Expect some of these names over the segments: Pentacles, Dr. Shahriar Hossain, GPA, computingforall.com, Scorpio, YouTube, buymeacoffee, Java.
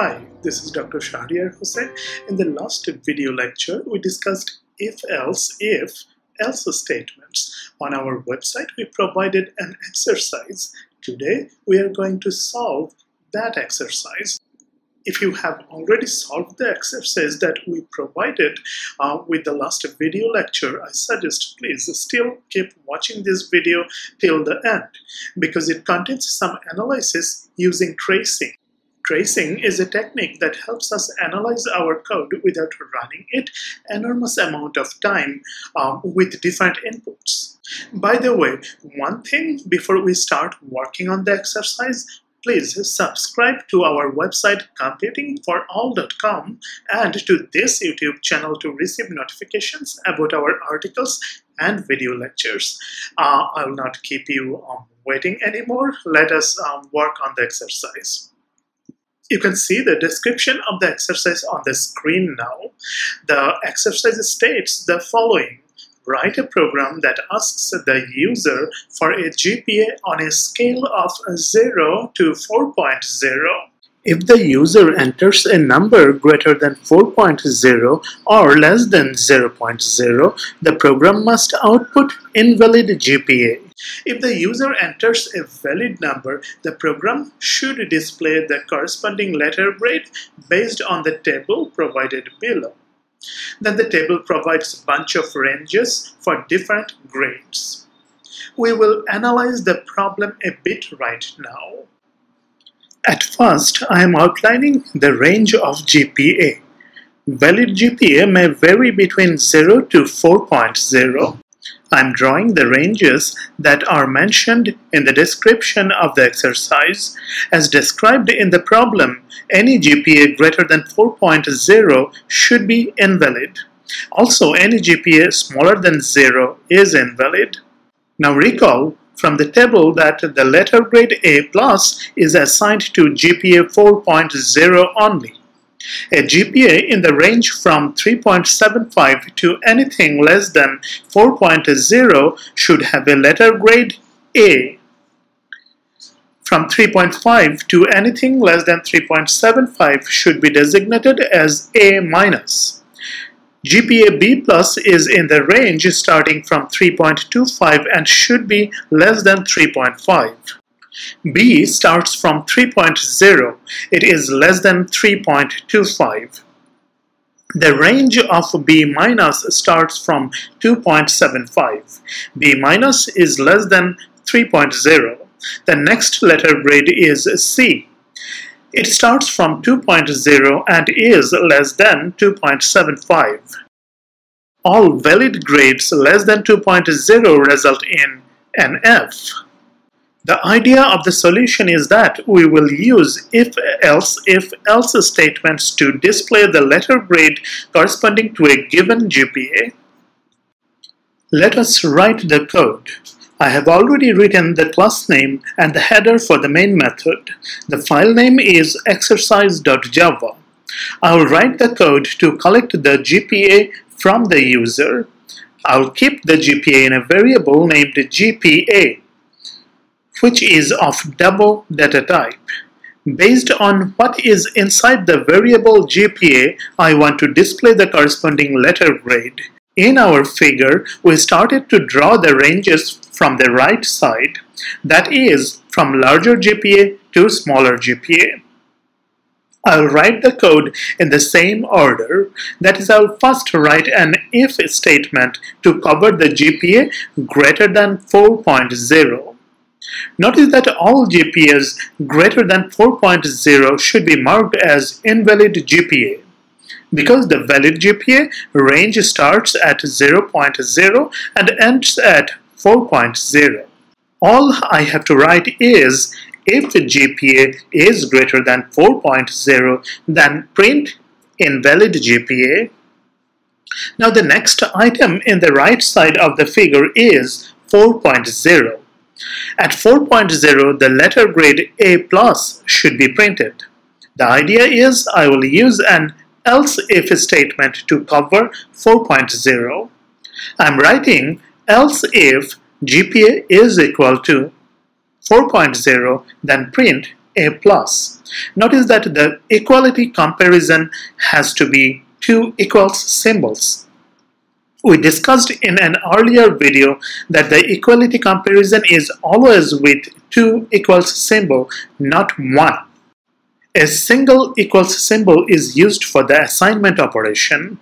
Hi, this is Dr. Shahriar Hossain. In the last video lecture, we discussed if-else statements. On our website, we provided an exercise. Today, we are going to solve that exercise. If you have already solved the exercise that we provided with the last video lecture, I suggest please still keep watching this video till the end because it contains some analysis using tracing. Tracing is a technique that helps us analyze our code without running it an enormous amount of time with different inputs. By the way, one thing before we start working on the exercise, please subscribe to our website computingforall.com and to this YouTube channel to receive notifications about our articles and video lectures. I will not keep you waiting anymore. Let us work on the exercise. You can see the description of the exercise on the screen now. The exercise states the following. Write a program that asks the user for a GPA on a scale of 0 to 4.0. If the user enters a number greater than 4.0 or less than 0.0, the program must output invalid GPA. If the user enters a valid number, the program should display the corresponding letter grade based on the table provided below. Then the table provides a bunch of ranges for different grades. We will analyze the problem a bit right now. At first, I am outlining the range of GPA. Valid GPA may vary between 0 to 4.0. I am drawing the ranges that are mentioned in the description of the exercise. As described in the problem, any GPA greater than 4.0 should be invalid. Also, any GPA smaller than 0 is invalid. Now recall from the table that the letter grade A+ is assigned to GPA 4.0 only. A GPA in the range from 3.75 to anything less than 4.0 should have a letter grade A. From 3.5 to anything less than 3.75 should be designated as A-. GPA B+ is in the range starting from 3.25 and should be less than 3.5. B starts from 3.0. It is less than 3.25. The range of B- starts from 2.75. B- is less than 3.0. The next letter grade is C. It starts from 2.0 and is less than 2.75. All valid grades less than 2.0 result in an F. The idea of the solution is that we will use if-else statements to display the letter grade corresponding to a given GPA. Let us write the code. I have already written the class name and the header for the main method. The file name is exercise.java. I will write the code to collect the GPA from the user. I will keep the GPA in a variable named GPA, which is of double data type. Based on what is inside the variable GPA, I want to display the corresponding letter grade. In our figure, we started to draw the ranges from the right side, that is, from larger GPA to smaller GPA. I'll write the code in the same order, that is, I'll first write an if statement to cover the GPA greater than 4.0. Notice that all GPAs greater than 4.0 should be marked as invalid GPA. Because the valid GPA range starts at 0.0 and ends at 4.0. All I have to write is, if GPA is greater than 4.0, then print invalid GPA. Now the next item in the right side of the figure is 4.0. At 4.0, the letter grade A+ should be printed. The idea is I will use an else if statement to cover 4.0. I'm writing else if GPA is equal to 4.0, then print A+. Notice that the equality comparison has to be two equals symbols. We discussed in an earlier video that the equality comparison is always with two equals symbol, not one. A single equals symbol is used for the assignment operation.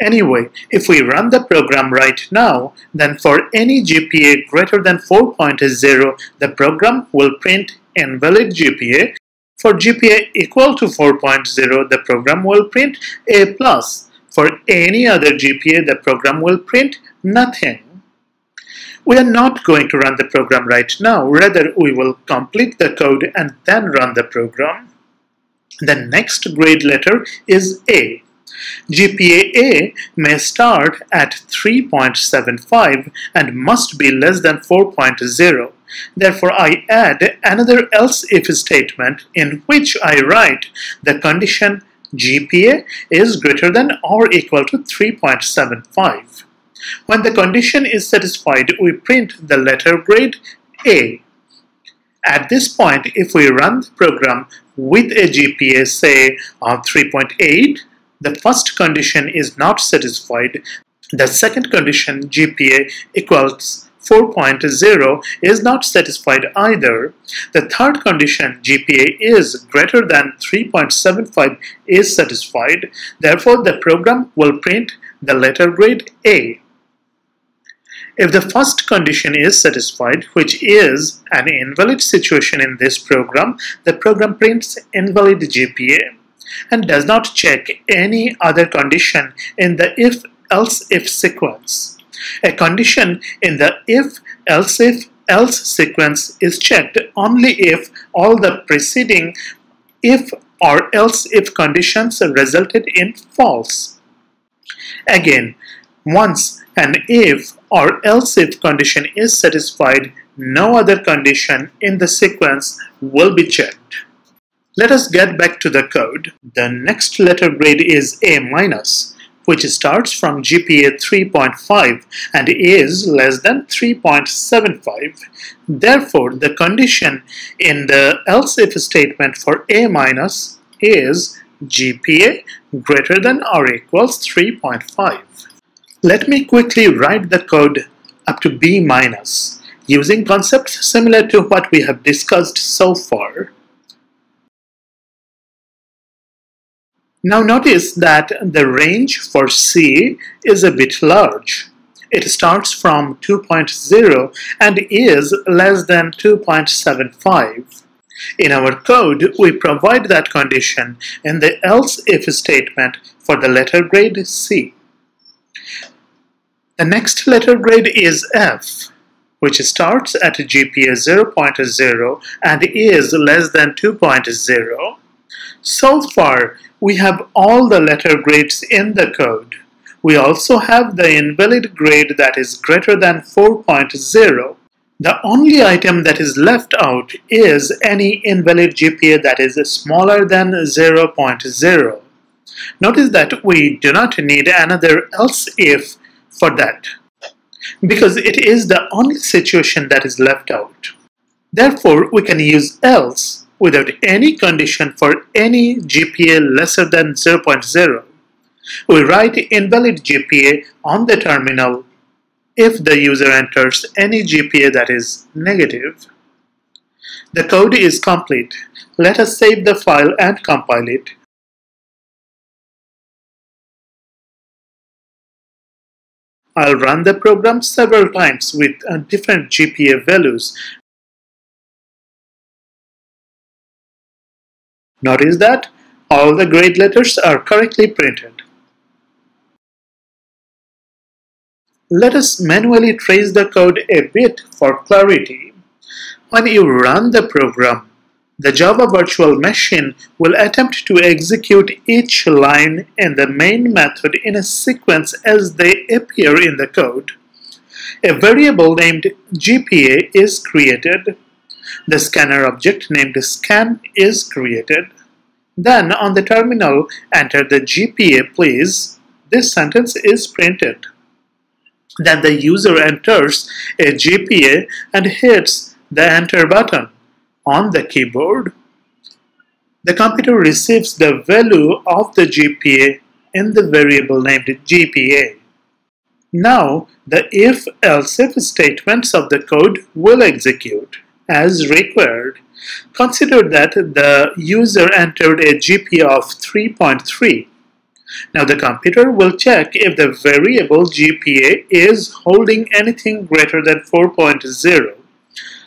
Anyway, if we run the program right now, then for any GPA greater than 4.0, the program will print invalid GPA. For GPA equal to 4.0, the program will print A+. For any other GPA, the program will print nothing. We are not going to run the program right now. Rather, we will complete the code and then run the program. The next grade letter is A. GPA A may start at 3.75 and must be less than 4.0. Therefore, I add another else if statement in which I write the condition GPA is greater than or equal to 3.75. When the condition is satisfied, we print the letter grade A. At this point, if we run the program with a GPA, say, of 3.8, the first condition is not satisfied. The second condition, GPA equals 4.0, is not satisfied either. The third condition, GPA is greater than 3.75, is satisfied. Therefore, the program will print the letter grade A. If the first condition is satisfied, which is an invalid situation in this program, the program prints invalid GPA and does not check any other condition in the if-else-if sequence. A condition in the if-else-if-else sequence is checked only if all the preceding if or else-if conditions resulted in false. Again, once an if or else-if condition is satisfied, no other condition in the sequence will be checked. Let us get back to the code. The next letter grade is A-, which starts from GPA 3.5 and is less than 3.75. Therefore, the condition in the else-if statement for A- is GPA greater than or equals 3.5. Let me quickly write the code up to B- using concepts similar to what we have discussed so far. Now notice that the range for C is a bit large. It starts from 2.0 and is less than 2.75. In our code, we provide that condition in the else-if statement for the letter grade C. The next letter grade is F, which starts at GPA 0.0 and is less than 2.0. So far, we have all the letter grades in the code. We also have the invalid grade that is greater than 4.0. The only item that is left out is any invalid GPA that is smaller than 0.0. Notice that we do not need another else if for that, because it is the only situation that is left out. Therefore, we can use else without any condition for any GPA lesser than 0.0. We write invalid GPA on the terminal if the user enters any GPA that is negative. The code is complete. Let us save the file and compile it. I'll run the program several times with different GPA values. Notice that all the grade letters are correctly printed. Let us manually trace the code a bit for clarity. When you run the program, the Java virtual machine will attempt to execute each line in the main method in a sequence as they appear in the code. A variable named GPA is created. The scanner object named scan is created. Then on the terminal, enter the GPA please. This sentence is printed. Then the user enters a GPA and hits the enter button on the keyboard. the computer receives the value of the GPA in the variable named GPA. Now, the if-else-if statements of the code will execute as required. Consider that the user entered a GPA of 3.3. Now, the computer will check if the variable GPA is holding anything greater than 4.0.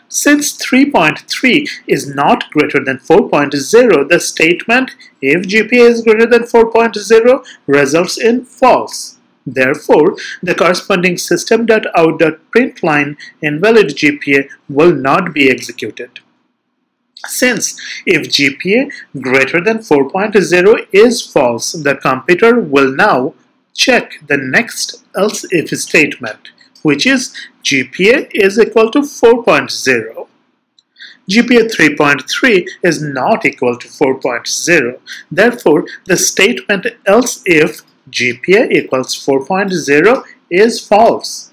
Since 3.3 is not greater than 4.0, the statement if GPA is greater than 4.0 results in false. Therefore, the corresponding system.out.println invalid GPA will not be executed. Since if GPA greater than 4.0 is false, the computer will now check the next else if statement, which is GPA is equal to 4.0. GPA 3.3 is not equal to 4.0. Therefore, the statement else if GPA equals 4.0 is false.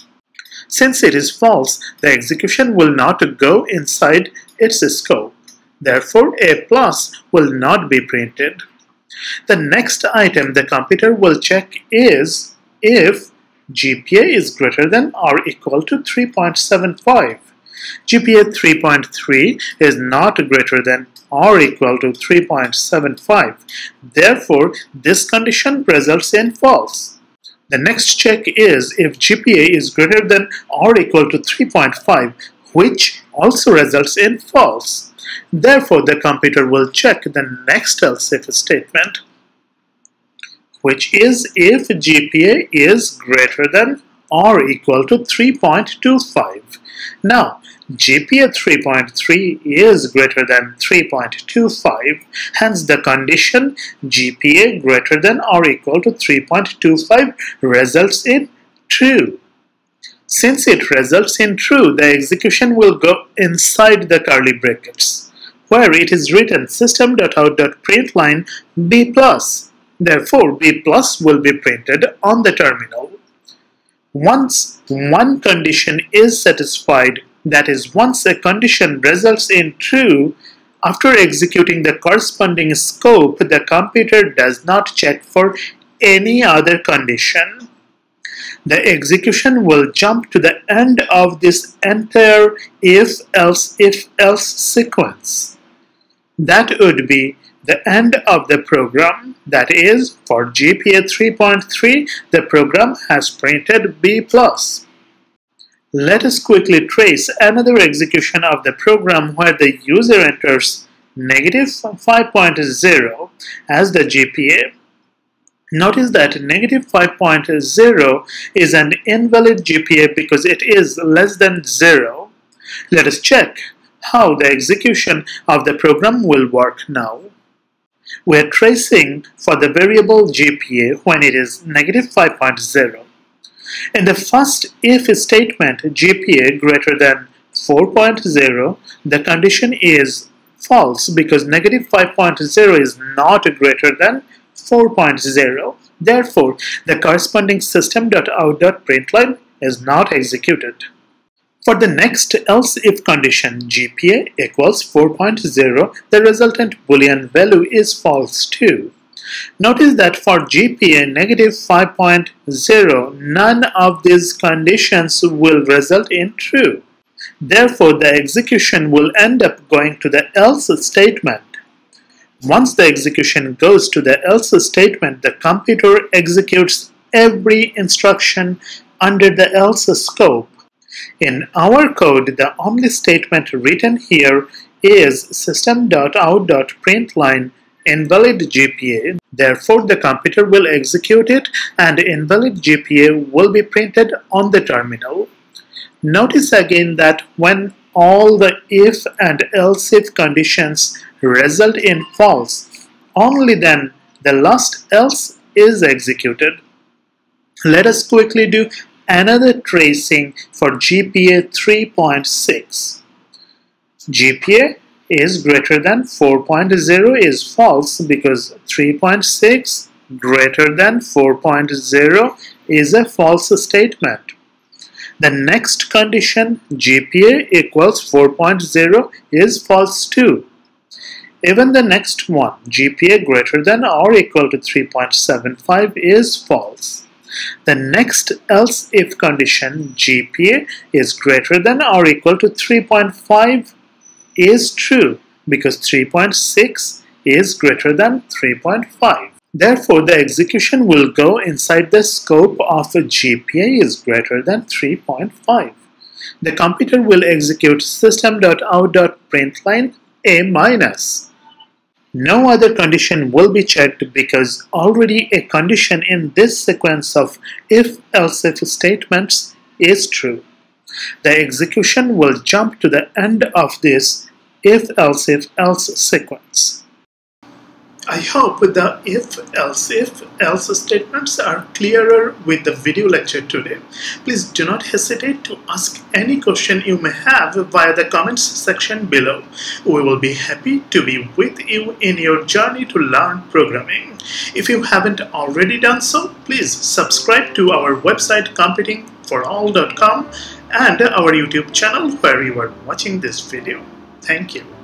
Since it is false, the execution will not go inside its scope. Therefore, A+ will not be printed. The next item the computer will check is if GPA is greater than or equal to 3.75. GPA 3.3 is not greater than or equal to 3.75. Therefore, this condition results in false. The next check is if GPA is greater than or equal to 3.5, which also results in false. Therefore, the computer will check the next else-if statement, which is if GPA is greater than or equal to 3.25. Now, GPA 3.3 is greater than 3.25, hence the condition GPA greater than or equal to 3.25 results in true. Since it results in true, the execution will go inside the curly brackets, where it is written system.out.println B+. Therefore, B+ will be printed on the terminal. Once one condition is satisfied, that is, once a condition results in true, after executing the corresponding scope, the computer does not check for any other condition. The execution will jump to the end of this entire if-else-if-else sequence. That would be the end of the program. That is, for GPA 3.3, the program has printed B+. Let us quickly trace another execution of the program where the user enters negative 5.0 as the GPA. Notice that negative 5.0 is an invalid GPA because it is less than 0. Let us check how the execution of the program will work now. We are tracing for the variable GPA when it is negative 5.0. In the first if statement, GPA greater than 4.0, the condition is false because negative 5.0 is not greater than 4.0. Therefore, the corresponding system.out.println is not executed. For the next else-if condition, GPA equals 4.0, the resultant Boolean value is false too. Notice that for GPA negative 5.0, none of these conditions will result in true. Therefore, the execution will end up going to the else statement. Once the execution goes to the else statement, the computer executes every instruction under the else scope. In our code, the only statement written here is system.out.println invalid GPA. Therefore, the computer will execute it and invalid GPA will be printed on the terminal. Notice again that when all the if and else-if conditions result in false, only then the last else is executed. Let us quickly do another tracing for GPA 3.6. GPA is greater than 4.0 is false because 3.6 greater than 4.0 is a false statement. The next condition, GPA equals 4.0, is false too. Even the next one, GPA greater than or equal to 3.75, is false. The next else if condition, GPA is greater than or equal to 3.5, is true because 3.6 is greater than 3.5. Therefore, the execution will go inside the scope of the GPA is greater than 3.5. The computer will execute system.out.println A-. No other condition will be checked because already a condition in this sequence of if-else-if statements is true. The execution will jump to the end of this if-else-if-else sequence. I hope the if-else-if-else statements are clearer with the video lecture today. Please do not hesitate to ask any question you may have via the comments section below. We will be happy to be with you in your journey to learn programming. If you haven't already done so, please subscribe to our website computingforall.com and our YouTube channel where you are watching this video. Thank you.